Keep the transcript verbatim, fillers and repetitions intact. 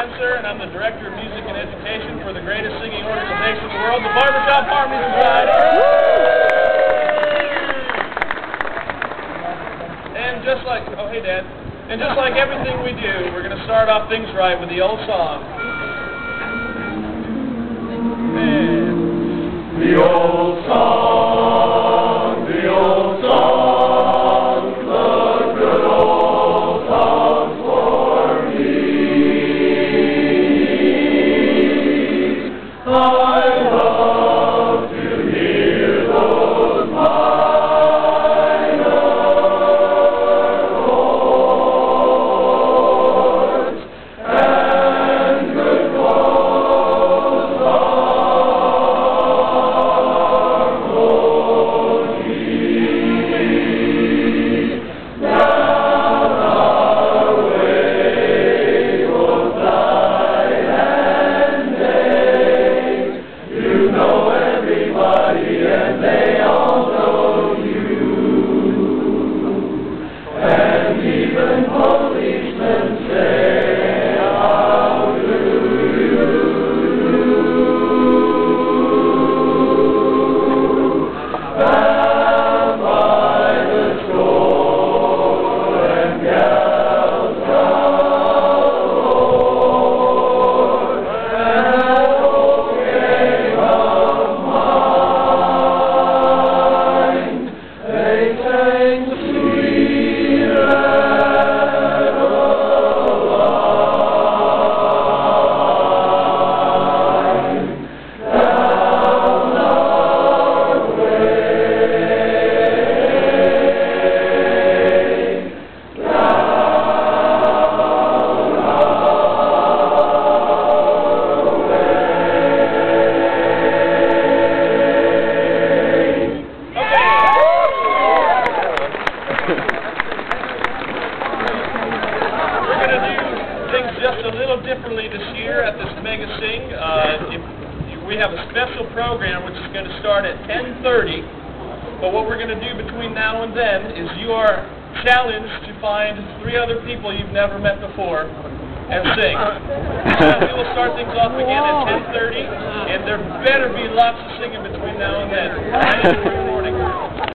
Spencer, and I'm the Director of Music and Education for the greatest singing organization in the world, the Barbershop Harmony Society. And just like, oh hey Dad, and just like everything we do, we're going to start off things right with the old song. And the old song. Differently this year at this MegaSing. Uh, if, if we have a special program which is going to start at ten thirty, but what we're going to do between now and then is you are challenged to find three other people you've never met before and sing. So we will start things off again at ten thirty, and there better be lots of singing between now and then.